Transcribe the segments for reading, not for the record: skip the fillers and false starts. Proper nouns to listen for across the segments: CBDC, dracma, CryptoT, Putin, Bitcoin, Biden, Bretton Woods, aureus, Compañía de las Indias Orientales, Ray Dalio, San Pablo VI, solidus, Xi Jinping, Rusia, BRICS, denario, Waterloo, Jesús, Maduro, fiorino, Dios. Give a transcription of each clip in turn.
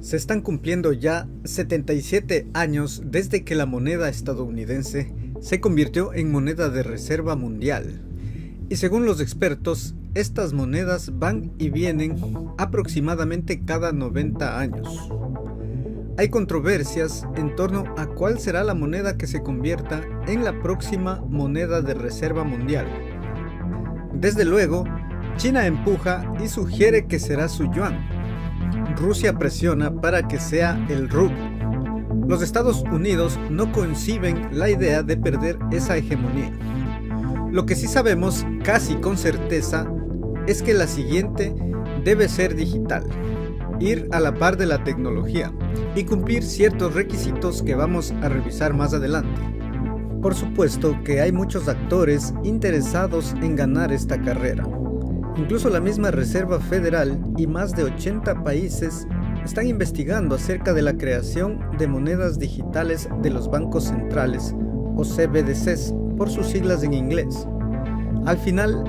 Se están cumpliendo ya 77 años desde que la moneda estadounidense se convirtió en moneda de reserva mundial. Y según los expertos, estas monedas van y vienen aproximadamente cada 90 años. Hay controversias en torno a cuál será la moneda que se convierta en la próxima moneda de reserva mundial. Desde luego, China empuja y sugiere que será su yuan. Rusia presiona para que sea el rublo. Los Estados Unidos no conciben la idea de perder esa hegemonía. Lo que sí sabemos casi con certeza es que la siguiente debe ser digital, ir a la par de la tecnología y cumplir ciertos requisitos que vamos a revisar más adelante. Por supuesto que hay muchos actores interesados en ganar esta carrera. Incluso la misma Reserva Federal y más de 80 países están investigando acerca de la creación de monedas digitales de los bancos centrales, o CBDCs por sus siglas en inglés. Al final,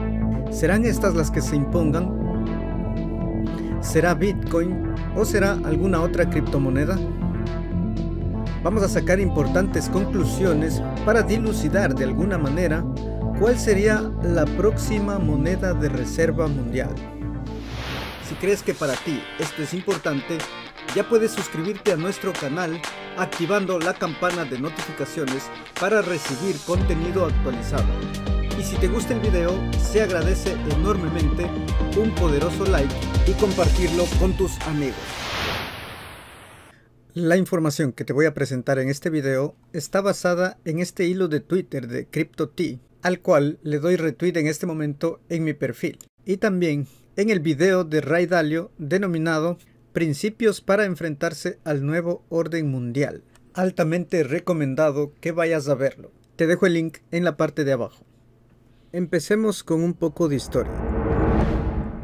¿serán estas las que se impongan? ¿Será Bitcoin o será alguna otra criptomoneda? Vamos a sacar importantes conclusiones para dilucidar de alguna manera ¿cuál sería la próxima moneda de reserva mundial? Si crees que para ti esto es importante, ya puedes suscribirte a nuestro canal activando la campana de notificaciones para recibir contenido actualizado. Y si te gusta el video, se agradece enormemente un poderoso like y compartirlo con tus amigos. La información que te voy a presentar en este video está basada en este hilo de Twitter de CryptoT, al cual le doy retweet en este momento en mi perfil, y también en el video de Ray Dalio denominado Principios para enfrentarse al nuevo orden mundial. Altamente recomendado que vayas a verlo. Te dejo el link en la parte de abajo. Empecemos con un poco de historia.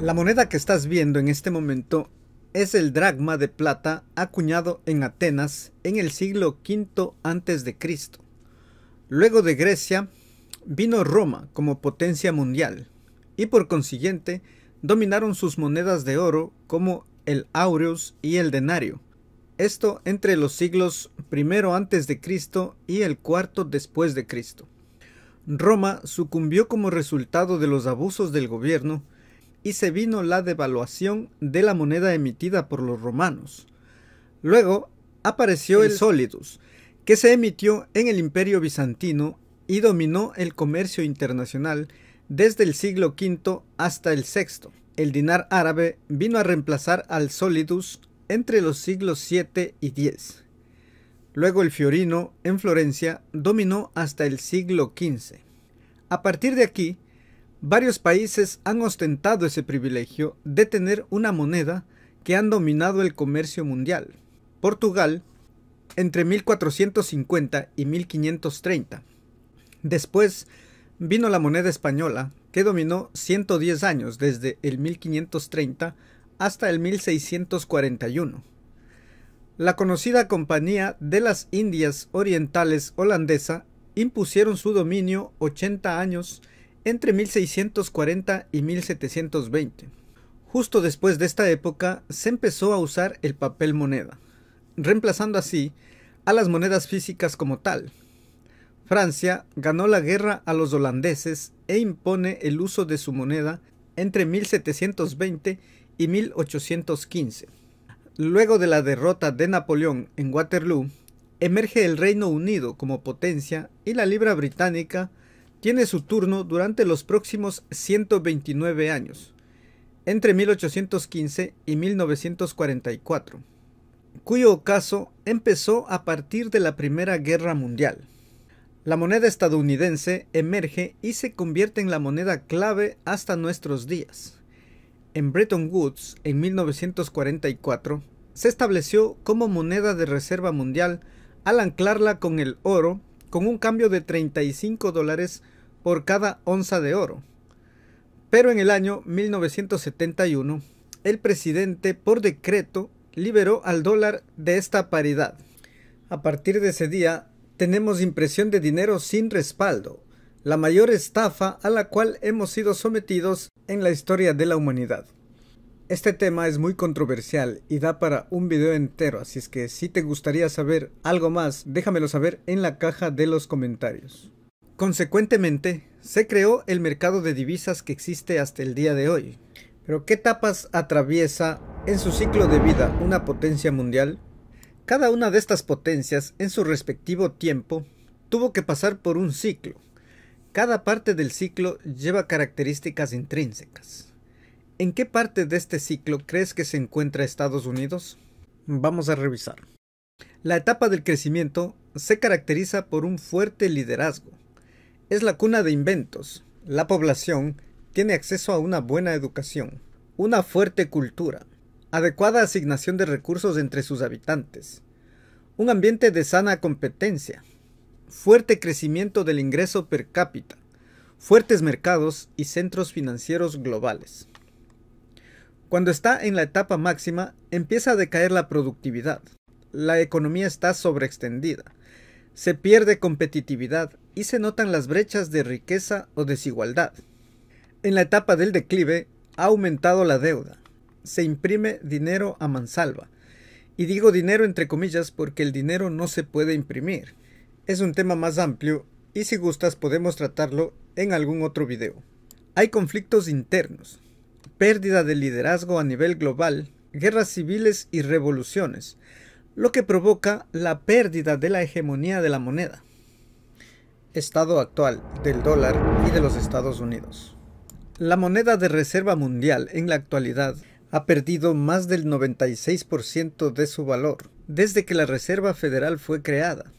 La moneda que estás viendo en este momento es el dracma de plata acuñado en Atenas en el siglo V a.C. Luego de Grecia vino Roma como potencia mundial y por consiguiente dominaron sus monedas de oro como el aureus y el denario. Esto entre los siglos primero antes de Cristo y el cuarto después de Cristo. Roma sucumbió como resultado de los abusos del gobierno y se vino la devaluación de la moneda emitida por los romanos. Luego apareció el solidus, que se emitió en el Imperio Bizantino y dominó el comercio internacional desde el siglo V hasta el VI. El dinar árabe vino a reemplazar al solidus entre los siglos VII y X. Luego el fiorino en Florencia dominó hasta el siglo XV. A partir de aquí, varios países han ostentado ese privilegio de tener una moneda que han dominado el comercio mundial. Portugal entre 1450 y 1530. Después vino la moneda española, que dominó 110 años desde el 1530 hasta el 1641. La conocida Compañía de las Indias Orientales holandesa impusieron su dominio 80 años entre 1640 y 1720. Justo después de esta época se empezó a usar el papel moneda, reemplazando así a las monedas físicas como tal. Francia ganó la guerra a los holandeses e impone el uso de su moneda entre 1720 y 1815. Luego de la derrota de Napoleón en Waterloo, emerge el Reino Unido como potencia y la libra británica tiene su turno durante los próximos 129 años, entre 1815 y 1944, cuyo ocaso empezó a partir de la Primera Guerra Mundial. La moneda estadounidense emerge y se convierte en la moneda clave hasta nuestros días. En Bretton Woods, en 1944, se estableció como moneda de reserva mundial al anclarla con el oro, con un cambio de $35 por cada onza de oro. Pero en el año 1971, el presidente, por decreto, liberó al dólar de esta paridad. A partir de ese día, tenemos impresión de dinero sin respaldo, la mayor estafa a la cual hemos sido sometidos en la historia de la humanidad. Este tema es muy controversial y da para un video entero, así es que si te gustaría saber algo más, déjamelo saber en la caja de los comentarios. Consecuentemente, se creó el mercado de divisas que existe hasta el día de hoy. ¿Pero qué etapas atraviesa en su ciclo de vida una potencia mundial? Cada una de estas potencias, en su respectivo tiempo, tuvo que pasar por un ciclo. Cada parte del ciclo lleva características intrínsecas. ¿En qué parte de este ciclo crees que se encuentra Estados Unidos? Vamos a revisar. La etapa del crecimiento se caracteriza por un fuerte liderazgo. Es la cuna de inventos. La población tiene acceso a una buena educación, una fuerte cultura, adecuada asignación de recursos entre sus habitantes, un ambiente de sana competencia, fuerte crecimiento del ingreso per cápita, fuertes mercados y centros financieros globales. Cuando está en la etapa máxima, empieza a decaer la productividad. La economía está sobreextendida, se pierde competitividad y se notan las brechas de riqueza o desigualdad. En la etapa del declive, ha aumentado la deuda. Se imprime dinero a mansalva. Y digo dinero entre comillas porque el dinero no se puede imprimir. Es un tema más amplio y si gustas podemos tratarlo en algún otro video. Hay conflictos internos, pérdida de liderazgo a nivel global, guerras civiles y revoluciones, lo que provoca la pérdida de la hegemonía de la moneda. Estado actual del dólar y de los Estados Unidos. La moneda de reserva mundial en la actualidad ha perdido más del 96% de su valor desde que la Reserva Federal fue creada.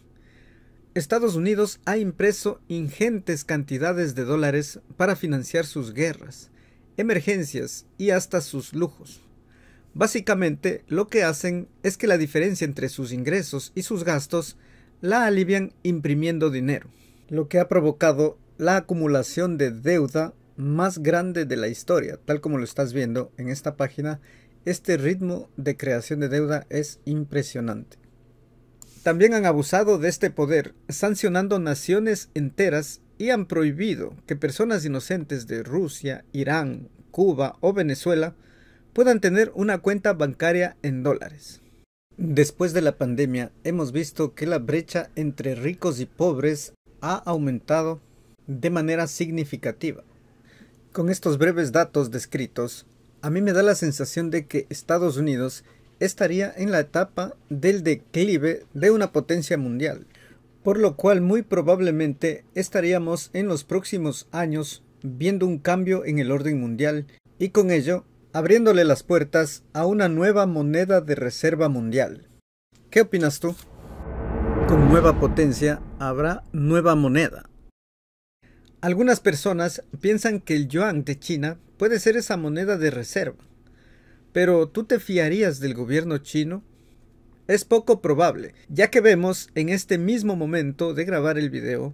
Estados Unidos ha impreso ingentes cantidades de dólares para financiar sus guerras, emergencias y hasta sus lujos. Básicamente, lo que hacen es que la diferencia entre sus ingresos y sus gastos la alivian imprimiendo dinero, lo que ha provocado la acumulación de deuda más grande de la historia, tal como lo estás viendo en esta página. Este ritmo de creación de deuda es impresionante. También han abusado de este poder, sancionando naciones enteras y han prohibido que personas inocentes de Rusia, Irán, Cuba o Venezuela puedan tener una cuenta bancaria en dólares. Después de la pandemia, hemos visto que la brecha entre ricos y pobres ha aumentado de manera significativa. Con estos breves datos descritos, a mí me da la sensación de que Estados Unidos estaría en la etapa del declive de una potencia mundial, por lo cual muy probablemente estaríamos en los próximos años viendo un cambio en el orden mundial y con ello abriéndole las puertas a una nueva moneda de reserva mundial. ¿Qué opinas tú? Con nueva potencia habrá nueva moneda. Algunas personas piensan que el yuan de China puede ser esa moneda de reserva. ¿Pero tú te fiarías del gobierno chino? Es poco probable, ya que vemos en este mismo momento de grabar el video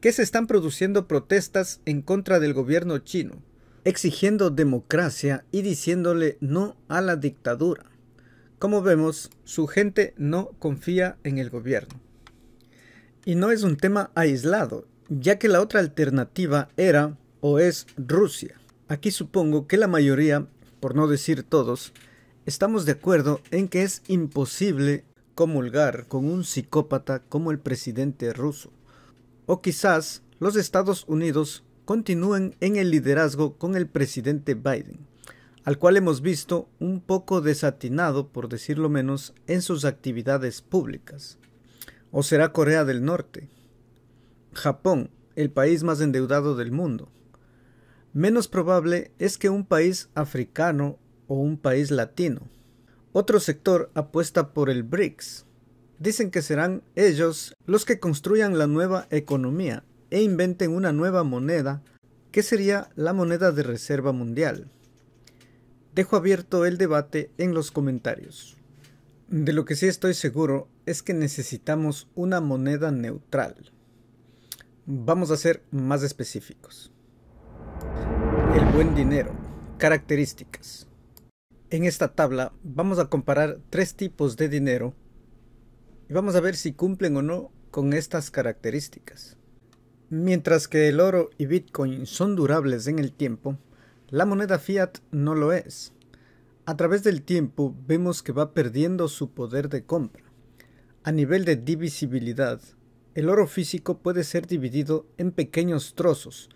que se están produciendo protestas en contra del gobierno chino, exigiendo democracia y diciéndole no a la dictadura. Como vemos, su gente no confía en el gobierno. Y no es un tema aislado, ya que la otra alternativa era o es Rusia. Aquí supongo que la mayoría, por no decir todos, estamos de acuerdo en que es imposible comulgar con un psicópata como el presidente ruso. O quizás los Estados Unidos continúen en el liderazgo con el presidente Biden, al cual hemos visto un poco desatinado, por decirlo menos, en sus actividades públicas. ¿O será Corea del Norte? Japón, el país más endeudado del mundo. Menos probable es que un país africano o un país latino. Otro sector apuesta por el BRICS. Dicen que serán ellos los que construyan la nueva economía e inventen una nueva moneda, que sería la moneda de reserva mundial. Dejo abierto el debate en los comentarios. De lo que sí estoy seguro es que necesitamos una moneda neutral. Vamos a ser más específicos. El buen dinero. Características. En esta tabla vamos a comparar tres tipos de dinero y vamos a ver si cumplen o no con estas características. Mientras que el oro y Bitcoin son durables en el tiempo, la moneda fiat no lo es. A través del tiempo vemos que va perdiendo su poder de compra. A nivel de divisibilidad, el oro físico puede ser dividido en pequeños trozos,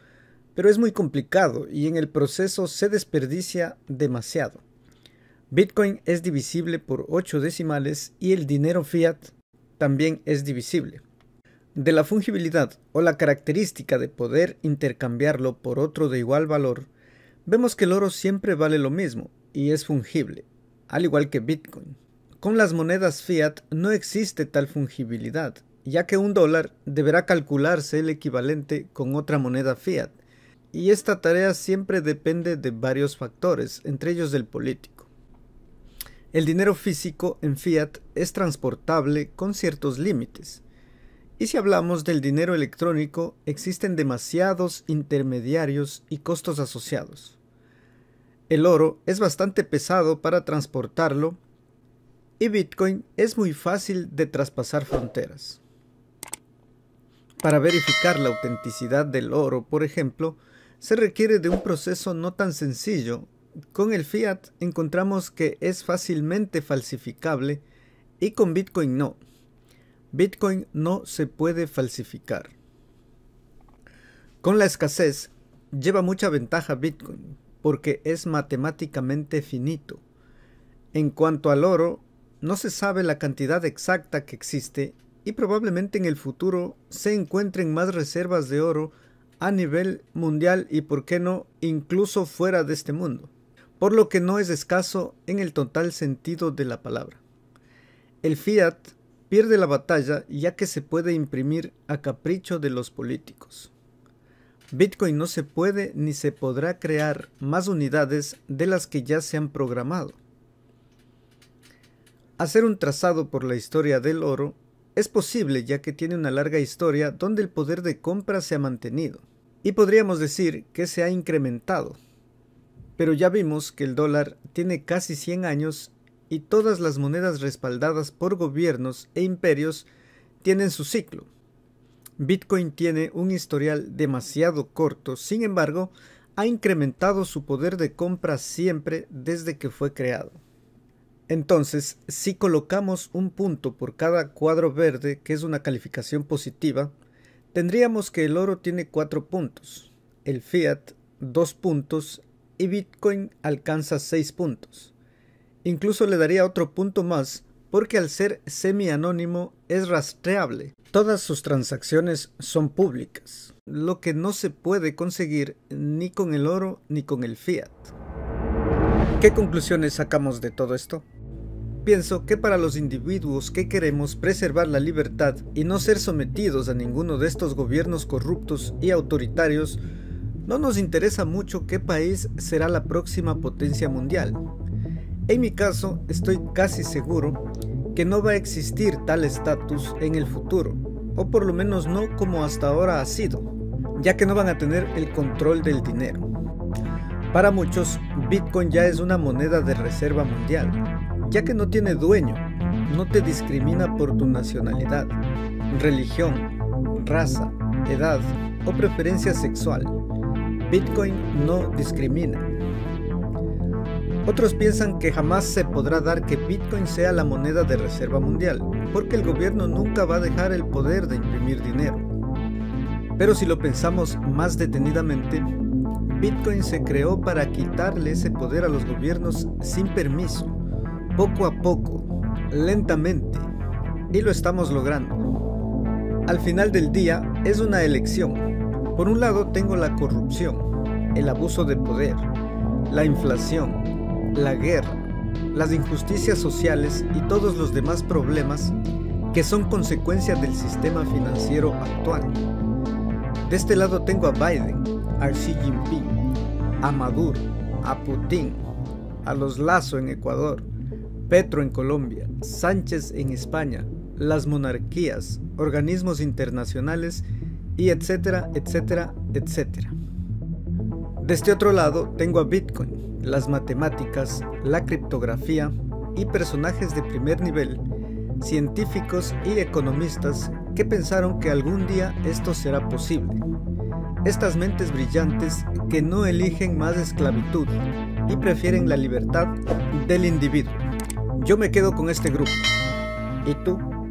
pero es muy complicado y en el proceso se desperdicia demasiado. Bitcoin es divisible por 8 decimales y el dinero fiat también es divisible. De la fungibilidad o la característica de poder intercambiarlo por otro de igual valor, vemos que el oro siempre vale lo mismo y es fungible, al igual que Bitcoin. Con las monedas fiat no existe tal fungibilidad, ya que $1 deberá calcularse el equivalente con otra moneda fiat, y esta tarea siempre depende de varios factores, entre ellos del político. El dinero físico en fiat es transportable con ciertos límites, y si hablamos del dinero electrónico, existen demasiados intermediarios y costos asociados. El oro es bastante pesado para transportarlo, y Bitcoin es muy fácil de traspasar fronteras. Para verificar la autenticidad del oro, por ejemplo, se requiere de un proceso no tan sencillo. Con el fiat encontramos que es fácilmente falsificable y con Bitcoin no. Bitcoin no se puede falsificar. Con la escasez, lleva mucha ventaja Bitcoin, porque es matemáticamente finito. En cuanto al oro, no se sabe la cantidad exacta que existe y probablemente en el futuro se encuentren más reservas de oro a nivel mundial y, por qué no, incluso fuera de este mundo, por lo que no es escaso en el total sentido de la palabra. El fiat pierde la batalla ya que se puede imprimir a capricho de los políticos. Bitcoin no se puede ni se podrá crear más unidades de las que ya se han programado. Hacer un trazado por la historia del oro es posible ya que tiene una larga historia donde el poder de compra se ha mantenido y podríamos decir que se ha incrementado, pero ya vimos que el dólar tiene casi 100 años y todas las monedas respaldadas por gobiernos e imperios tienen su ciclo. Bitcoin tiene un historial demasiado corto, sin embargo, ha incrementado su poder de compra siempre desde que fue creado. Entonces, si colocamos un punto por cada cuadro verde, que es una calificación positiva, tendríamos que el oro tiene 4 puntos, el fiat 2 puntos y Bitcoin alcanza 6 puntos. Incluso le daría otro punto más porque al ser semi-anónimo es rastreable. Todas sus transacciones son públicas, lo que no se puede conseguir ni con el oro ni con el fiat. ¿Qué conclusiones sacamos de todo esto? Pienso que para los individuos que queremos preservar la libertad y no ser sometidos a ninguno de estos gobiernos corruptos y autoritarios, no nos interesa mucho qué país será la próxima potencia mundial. En mi caso, estoy casi seguro que no va a existir tal estatus en el futuro, o por lo menos no como hasta ahora ha sido, ya que no van a tener el control del dinero. Para muchos, Bitcoin ya es una moneda de reserva mundial, ya que no tiene dueño, no te discrimina por tu nacionalidad, religión, raza, edad o preferencia sexual. Bitcoin no discrimina. Otros piensan que jamás se podrá dar que Bitcoin sea la moneda de reserva mundial, porque el gobierno nunca va a dejar el poder de imprimir dinero. Pero si lo pensamos más detenidamente, Bitcoin se creó para quitarle ese poder a los gobiernos sin permiso, poco a poco, lentamente, y lo estamos logrando. Al final del día es una elección. Por un lado tengo la corrupción, el abuso de poder, la inflación, la guerra, las injusticias sociales y todos los demás problemas que son consecuencia del sistema financiero actual. De este lado tengo a Biden, a Xi Jinping, a Maduro, a Putin, a los Lazo en Ecuador, Petro en Colombia, Sánchez en España, las monarquías, organismos internacionales y etcétera, etcétera, etcétera. De este otro lado tengo a Bitcoin, las matemáticas, la criptografía y personajes de primer nivel, científicos y economistas que pensaron que algún día esto será posible. Estas mentes brillantes que no eligen más esclavitud, y prefieren la libertad del individuo. Yo me quedo con este grupo. ¿Y tú?